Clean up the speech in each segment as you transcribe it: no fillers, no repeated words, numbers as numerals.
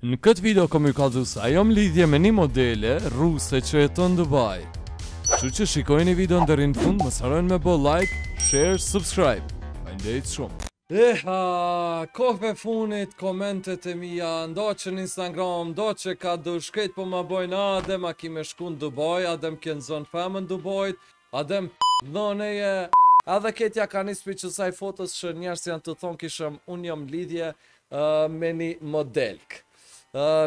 Në këtë video kom ju kallëzuar ajo lidhje me një modele ruse që jeton në Dubai. Kështu që shikojeni videon deri në fund, mos harroni me bë like, share, subscribe. Faleminderit shumë. Kohë funit, komentet e mia, ndoqën Instagram, ndoqë ka dushkejt po ma bojnë Adem, a ki me shku në Dubai, Adem ke në zonë femën Dubajt, Adem p***doneje. Edhe ketja ka një spi qësaj fotos që njerës janë të thonë kishëm unë jam lidhje me një modelk.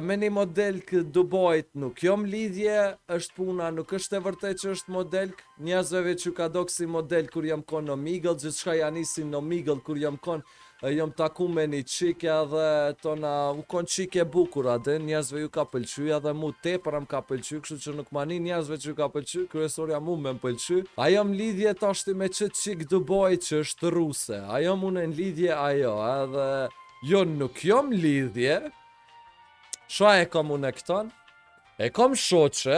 Me një modelk Dubajt nuk jam lidhje, është puna, nuk është e vërtej që është modelk, njerëzve që ka do kësi model kur jam kon në migëll, gjithë shka janë isi në migëll kur jam kon, jam taku me një qike dhe tona, u kon qike bukura dhe njerëzve ju ka pëlqyja dhe mu te përëm ka pëlqy, kështu që nuk mani njerëzve që ka pëlqy, kërësoria mu me më pëlqy. A jam lidhje tashti me që qik Dubajt që është ruse, a jam unë në lidhje ajo, edhe jo nuk jam lidhje. Shua e kom unë e këton, e kom shoqe,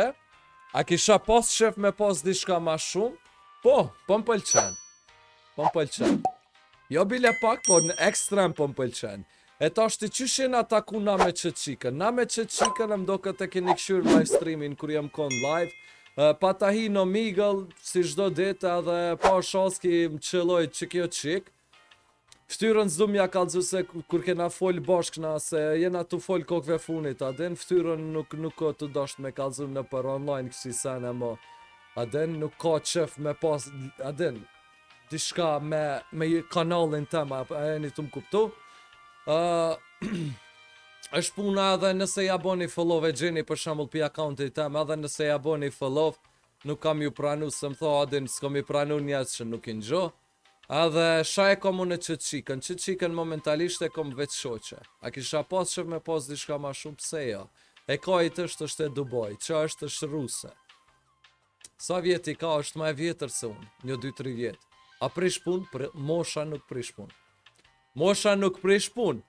a kisha pas shef me pas dishka ma shumë, po më pëlqen, jo bile pak, po në ekstrem po më pëlqen, e ta shti qyshin ataku na me qëtqikën e mdo këtë e keni këshur live streamin kër jem kon live, pa ta hi në migëll, si shdo dit edhe pa shaski më qëlloj qik jo qik, Ftyrën zdum ja kalëzu se kur kena fol bashkëna se jena të fol kokve funit Aden ftyrën nuk të dasht me kalëzu në për online kësi sene mo Aden nuk ka qef me pas Aden Dishka me kanalin tema e një të më kuptu është puna edhe nëse ja boni follow e gjeni për shambull për accounti tema Edhe nëse ja boni follow nuk kam ju pranu se më tho Aden s'kom ju pranu njës që nuk i në gjo Adhe shaj e kom unë qëtqikën momentalisht e kom veç shoqe A kisha pas shëf me pas dishka ma shumë pse jo E kajt është e Dubaj, qa është ruse Sa vjeti ka është ma e vjetër se unë, një 2-3 vjetë A prish pun, mosha nuk prish pun Mosha nuk prish pun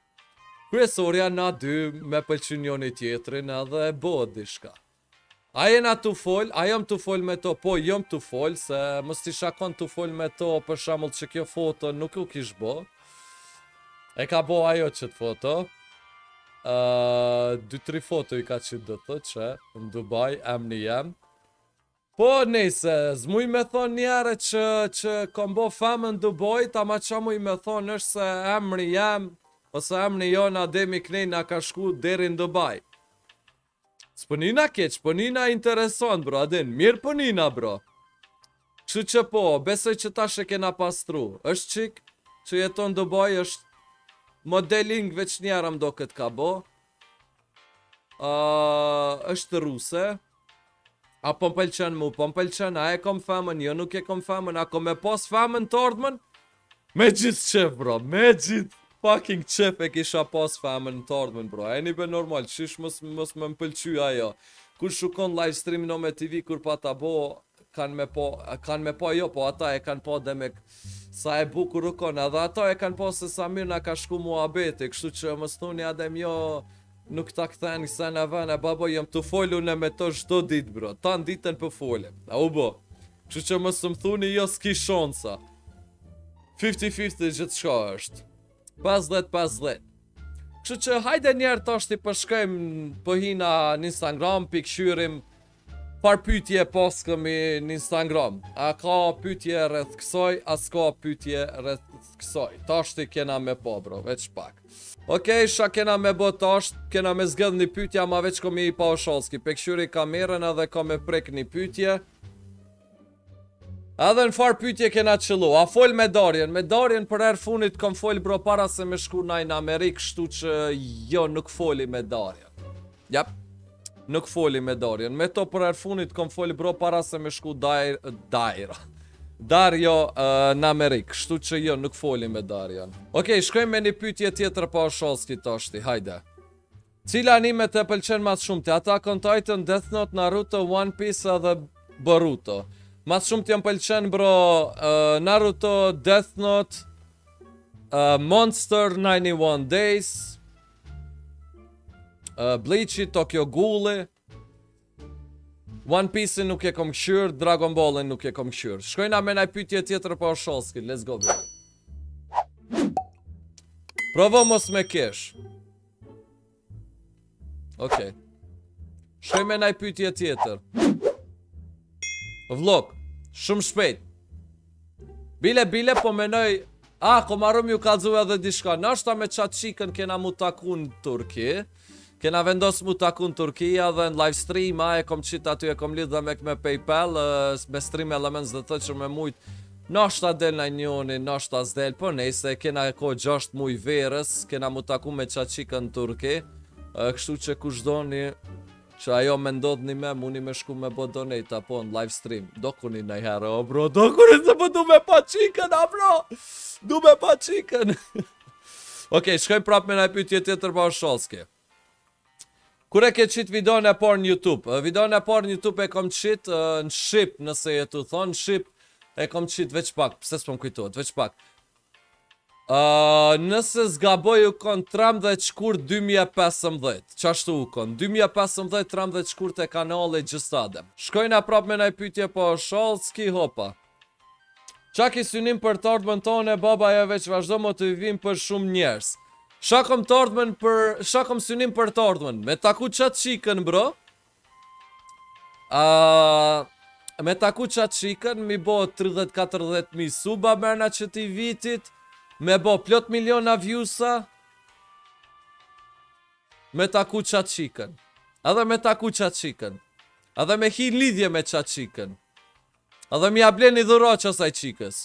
Kresoria na dy me pëlqyn njoni tjetrin edhe e bohët dishka A jena të fol, a jam të fol me to, po jam të fol, se mës t'i shakon të fol me to, për shamull që kjo foto nuk u kish bo. E ka bo ajo që të foto. 2-3 foto i ka që të të që, në Dubai, em një jem. Po nejse, zmuj me thonë njere që kom bo famë në Dubai, ta ma që muj me thonë është se em një jem, ose em një jon AdemiKnej nga ka shku deri në Dubai. S'pënina keq, pënina interesant bro, Adin, mirë pënina bro Kështu që po, besoj që tash e kena pastru është qik, që jeton Dubai është modeling veç njera mdo këtë ka bo është ruse A po m'pëlqen mu, po m'pëlqen, a e kom famën, jo nuk e kom famën A kom e pas famën të ardhmen Me gjithë qef bro, me gjithë Fucking qep e kisha pas famën të ardhmen bro E një be normal, qish mës me m'pëlqy ajo Kur shukon live streamin o me TV kur pa ta bo Kan me po jo, po ata e kan po dhe me Sa e bukur u kon, edhe ata e kan po se sa mirë nga ka shku muhabeti Kështu që mës thuni adem jo Nuk ta këthen kësa në vene Babo jam të folu në me të shdo dit bro Ta në ditën për folem A u bo Kështu që mës më thuni jo s'ki shonsa 50-50 gjithë shka është 50-50 Kështu që hajde njerë tash t'i përshkojmë Pëhina në Instagram Pikëshyrim Par pytje pas këmi në Instagram A ka pytje rrëth kësoj A s'ka pytje rrëth kësoj Tash t'i kena me po bro Veç pak Okej, shka kena me bo tash Kena me zgëdh një pytja Ma veç këmi i pa o sholski Pikëshyri kamerën edhe ka me prek një pytje Edhe në farë pytje kena qëllu, a fol me darjen për erë funit kom fol bro para se me shku na i në Amerikë, shtu që jo nuk foli me darjen. Jep, nuk foli me darjen, me to për erë funit kom fol bro para se me shku darjo në Amerikë, shtu që jo nuk foli me darjen. Okej, shkojmë me një pytje tjetër pa o shalski tashti, hajde. Cila anime të pëlqen mas shumëti, Attack on Titan, Death Note, Naruto, One Piece edhe Boruto. Mas shumë t'jam pëlqen bro Naruto, Death Note, Monster, 91 Days, Bleach, Tokyo Ghoul, One Piece nuk e kom këshyr, Dragon Ball nuk e kom këshyr. Shkojna me naj pytje tjetër pa o shalski, let's go bro. Provo mos me kesh. Okej. Shkoj me naj pytje tjetër. Vlog, shumë shpejt. Bile, po menoj... A, ko marëm ju ka dzuve dhe dishka. Nashta me qatë shikën kena mu takun në Turki. Kena vendos mu takun në Turkia dhe në live stream. A, e kom qita aty, e kom lidhë dhe me këme Paypal. Me stream elements dhe të që me mujtë. Nashta del në njoni, nashta zdel. Po nejse, kena e ko 6 muj verës. Kena mu takun me qatë shikën në Turki. Kështu që kushdoni... Që ajo me ndodhë një me, muni me shku me bo donate apo në live stream. Dokuni nëjherë, o bro, dokuni se po du me pa qikën, a bro! Du me pa qikën! Okej, shkojmë prap me najpytje tjetër pa Osholski. Kure ke qitë videon e parë në YouTube? Videon e parë në YouTube e kom qitë në Shqip, nëse e tu thonë, në Shqip e kom qitë veç pak, pëse s'pëm kujtojt, veç pak. Nëse zgaboj u kon 13 shkurt 2015. Qashtu u kon 2015, 13 shkurt e kanale Gjësadem. Shkojna prap me naj pytje po Sholski hopa. Qa ki synim për të ardhmen tonë e baba e veç vazhdo motivim për shumë njerës. Qa kom synim për të ardhmen? Me taku qatë shikën bro. Me taku qatë shikën mi bo 30-40.000 suba mërna që ti vitit. Me bo plot miliona viewsa. Me taku qatë shikën. Edhe me taku qatë shikën. Edhe me hi lidhje me qatë shikën. Edhe mi ableni dhura që asaj qikës.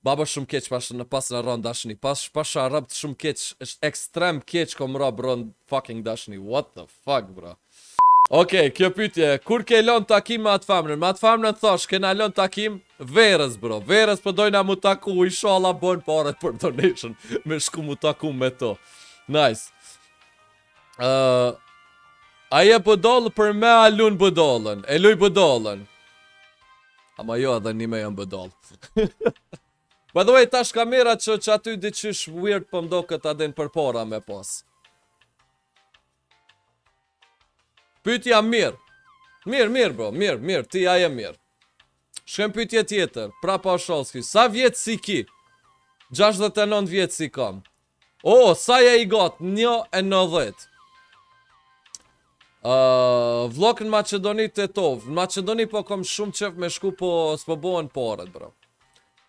Baba shumë keq pashë në pasë në rënd dashni. Pasha arabët shumë keq. Eshtë ekstrem keq kom rabë rënd fucking dashni. What the fuck bro. Okej, kjo pytje. Kur ke lon takim me atë famrën? Me atë famrën thash kena lon takim. Verës bro, verës përdojna mu taku, ishala bojnë paret për donation. Me shku mu taku me to. Nice. Aje bëdollë për me alun bëdollën. E luj bëdollën. Ama jo edhe një me jënë bëdollë. By the way, tash kamera që aty diqysh weird pëmdo këtë aden për para me pas. Pytja mirë. Mirë bro, ti aje mirë. Shkem pytje tjetër, prapa Osholski, sa vjetë si ki? 69 vjetë si kam. O, sa je i gatë? 1.90. Vlog në Macedoni të tovë. Në Macedoni po kom shumë qef me shku po s'pëbohen paret, bro.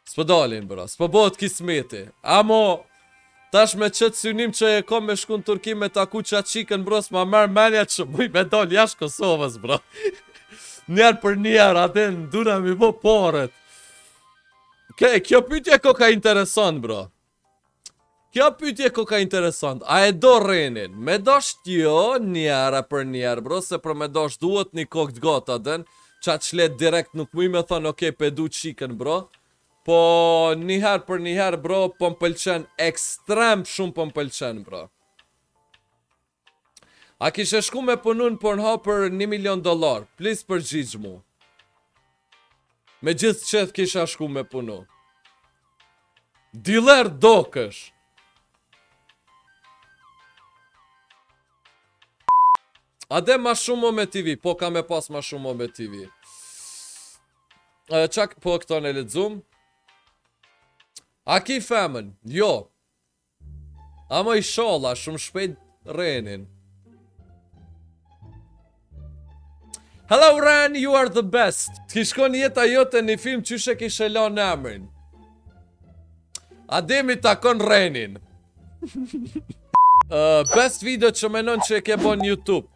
S'pëdalin, bro, s'pëbohet kismeti. Amo, tash me qëtë synim që e kom me shku në Turki me taku qatë qikën, bro, s'ma mërë menja që muj me dal jash Kosovës, bro. Njerë për njerë, aten, duna mi po paret. Kjo pytje ko ka interesant, bro. A e do renin? Me dosh tjo njerë për njerë, bro. Se për me dosh duhet një kokët gata, aten. Qa qlet direkt nuk mi me thonë, okej, pedu qikën, bro. Po njerë për njerë, bro, po mpëlqen. Ekstrem shumë po mpëlqen, bro. A kishe shku me punun Pornhub për $1 milion, please përgjigj mu. Me gjithë qëth kisha shku me punu. Dealer dokësh. Ade ma shumë o me TV, po ka me pas ma shumë o me TV. Qak po këto në ledzum. A ki femën? Jo. Ama i shola, shumë shpejt renin. Hello Ren, you are the best. T'ki shkon jeta jote një film qyshe kishe la në emrin. Ademi takon Renin. Best video që menon që e ke bo në YouTube.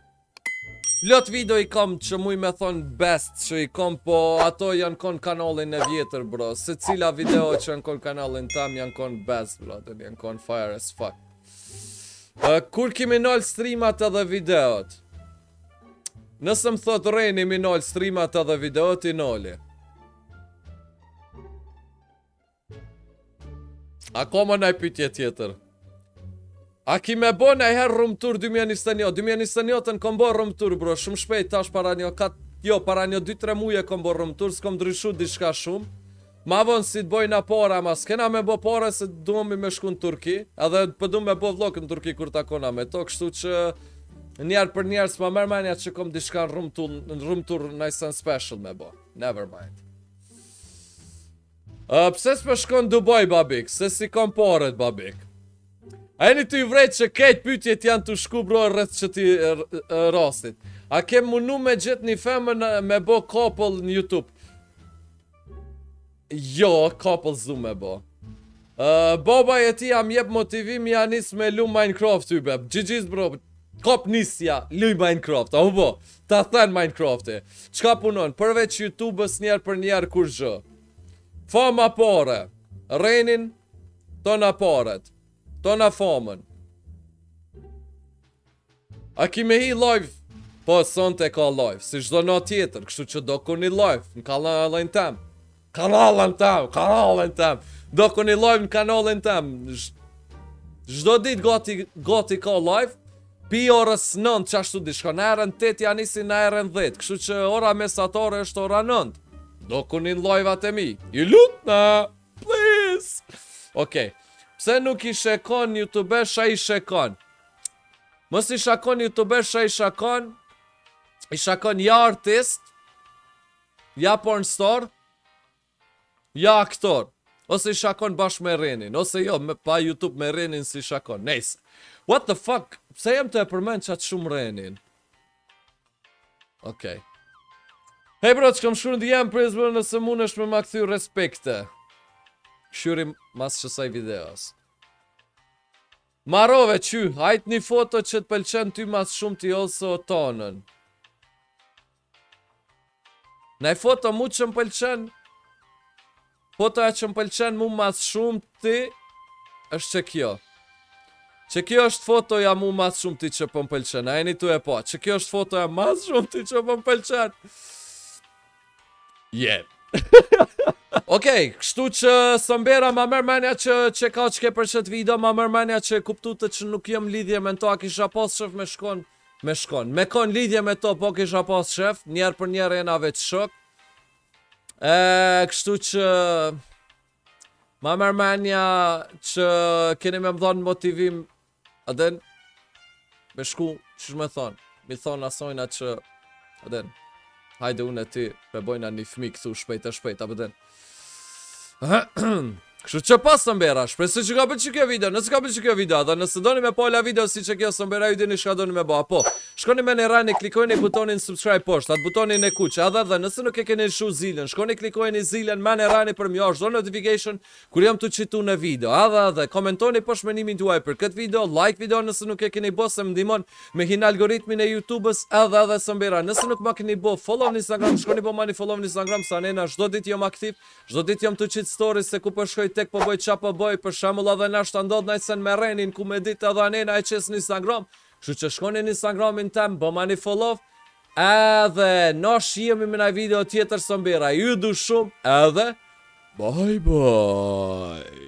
Lot video i kom që muj me thonë best që i kom, po ato janë kon kanalin e vjetër bro. Se cila video që janë kon kanalin tam janë kon best bro. Janë kon fire as fuck. Kur kimi nol streamat edhe videot? Nëse më thot Reni mi nol streamat edhe videot i noli. A ko më nëj pytje tjetër? A ki me bo nëjherë room tour 2021? 2021 në kom bo room tour bro, shumë shpejt tash para një 2-3 muje kom bo room tour, s'kom dryshu diçka shumë. Ma vonë si të bojna para, ma s'kena me bo para se duhemi me shku në Turki. Edhe përdu me bo vlog në Turki kur takona me to, kështu që... Njerë për njerë s'ma mërë menja që kom dishka në room tour nëjsen special me bo. Never mind. Pse s'për shkon Dubai babik? Se si kom paret babik? A jeni të i vrejt që kejt pytjet janë të shku bro rrët që ti rastit. A kem munu me gjithë një femën me bo couple në YouTube? Jo, couple zu me bo. Baba e ti jam jep motivim janis me lu Minecraft ybe. Gjigjiz bro, kop nisja, luj Minecraft, a u bo. Ta thënë Minecraft e. Qka punon, përveç YouTube-ës njerë për njerë kur gjë. Fama pare, renin, tona paret. Tona famën. A ki me hi live? Po, sonte ka live. Si çdo natë tjetër, kështu që do ku një live në kanalin tem. Do ku një live në kanalin tem. Çdo ditë gati ka live. Pi orës 9 që ashtu dishka. Në erën 8 janë nisi në erën 10. Kështu që ora mesatare është ora 9. Do ku një live atë mi. I lutna, please. Okej. Pse nuk i shekon youtubesh a i shekon? Mos i shakon youtubesh a i shakon? I shakon ja artist, ja porn star, ja aktor. Ose i shakon bashk me Renin. Ose jo, pa YouTube me Renin si shakon. Nejse. What the fuck? Pse jem të e përmen qatë shumë Renin? Okej. Hej bro, që kam shumë ndjem për izbërë nëse mund është me ma këthy respekte. Këshyrim mas qësaj videos. Marove që, hajt një foto që të pëlqen ty mas shumë t'i ose o tonën. Nëj foto mu që më pëlqen, foto e që më pëlqen mu mas shumë ti, është që kjo. Që kjo është fotoja mu mas shumë ti që për më pëlqen, a e një tu e po. Që kjo është fotoja mas shumë ti që për më pëlqen. Yeah. Okej, kështu që sëmbera ma mërmenja që ka që ke për qëtë video, ma mërmenja që kuptu të që nuk jem lidhje me nto, a kisha pas shëf me shkon, me kon lidhje me to, po kisha pas shëf, njerë për njerë jena veç shok. Kështu që ma mërmenja që keni me më dhonë motivim, aden, me shku, që shme thonë, mi thonë asojna që, aden, hajde unë e ti, përbojna një fmi këtu shpejt e shpejt, abeden. Kështu që pas sëmbera, shpresi që ka për që kjo video, nësë ka për që kjo video, dhe nësë doni me pola video si që kjo sëmbera, ju dini shka doni me ba, po, shkoni me në rani, klikojnë i butonin subscribe poshtë, atë butonin e kuqë, adhe dhe nësë nuk e keni shu zilën, shkoni klikojnë i zilën, me në rani për mjosh, do notification, kur jam të qitu në video, adhe dhe komentoni poshtë menimin tuaj për këtë video, like video nësë nuk e keni bo, se më ndimon me hin algoritmin e YouTube-s, adhe sëmbera, nësë nuk ma keni bo, follow në Instagram, shkoni po ma një follow në Instagram, sa nena, shdo dit jom aktiv, shdo dit jom të qit stories, se ku për shkoj tek po boj qa po boj, për shamulla dhe nash të ndodh najsen me Renin, ku me dit edhe anena e qes në Instagram, shu që shkoni në Instagramin tem, bëma një follow, edhe nash jemi me një video tjetër sëmbira, ju du shumë, edhe bye bye.